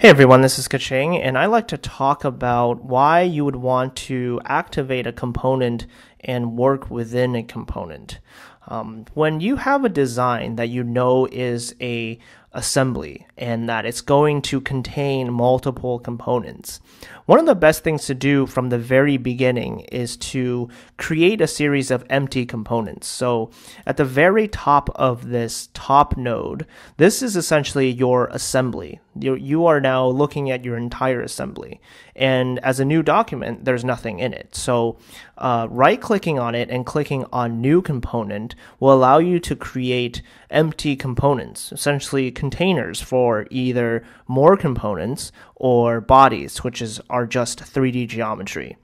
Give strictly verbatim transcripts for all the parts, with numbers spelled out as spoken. Hey everyone, this is Keqing, and I'd like to talk about why you would want to activate a component and work within a component. Um, when you have a design that you know is a assembly and that it's going to contain multiple components, one of the best things to do from the very beginning is to create a series of empty components. So at the very top of this top node, this is essentially your assembly. You, you are now looking at your entire assembly, and as a new document, there's nothing in it. So uh, right-clicking on it and clicking on new component will allow you to create empty components, essentially containers for either more components or bodies, which is are just three D geometry.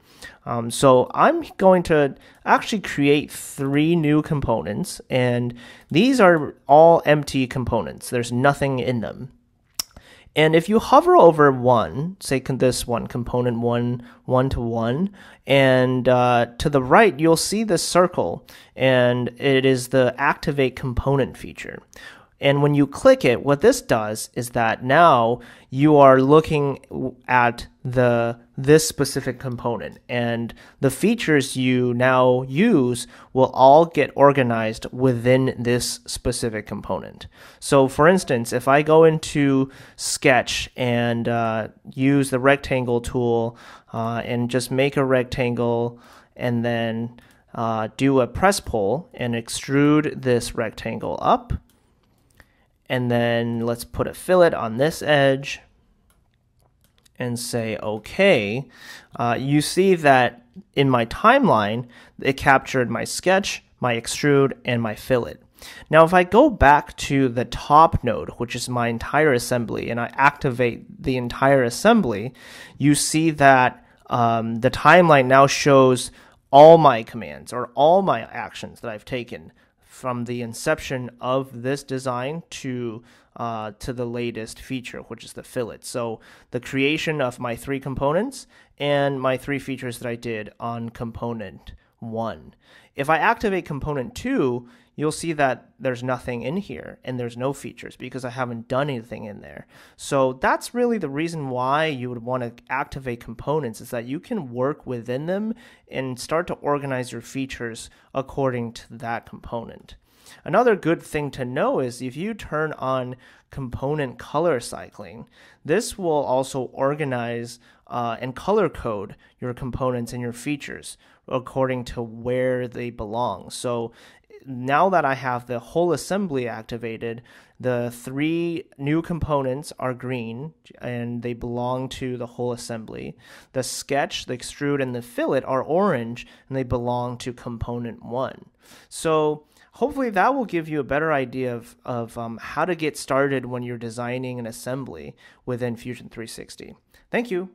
Um, so I'm going to actually create three new components, and these are all empty components. There's nothing in them. And if you hover over one, say this one, component one, one to one, and uh, to the right, you'll see this circle, and it is the activate component feature. And when you click it, what this does is that now you are looking at the this specific component, and the features you now use will all get organized within this specific component. So for instance, if I go into Sketch and uh, use the rectangle tool uh, and just make a rectangle and then uh, do a press pull and extrude this rectangle up, and then let's put a fillet on this edge and say okay, uh, you see that in my timeline it captured my sketch, my extrude, and my fillet. Now if I go back to the top node, which is my entire assembly, and I activate the entire assembly, you see that um, the timeline now shows all my commands or all my actions that I've taken from the inception of this design to uh, to the latest feature, which is the fillet. So the creation of my three components and my three features that I did on component one. If I activate component two, you'll see that there's nothing in here and there's no features because I haven't done anything in there. So that's really the reason why you would want to activate components, is that you can work within them and start to organize your features according to that component. Another good thing to know is if you turn on component color cycling, this will also organize uh, and color code your components and your features according to where they belong. So now that I have the whole assembly activated, the three new components are green and they belong to the whole assembly. The sketch, the extrude, and the fillet are orange and they belong to component one. So hopefully that will give you a better idea of, of um, how to get started when you're designing an assembly within Fusion three sixty. Thank you.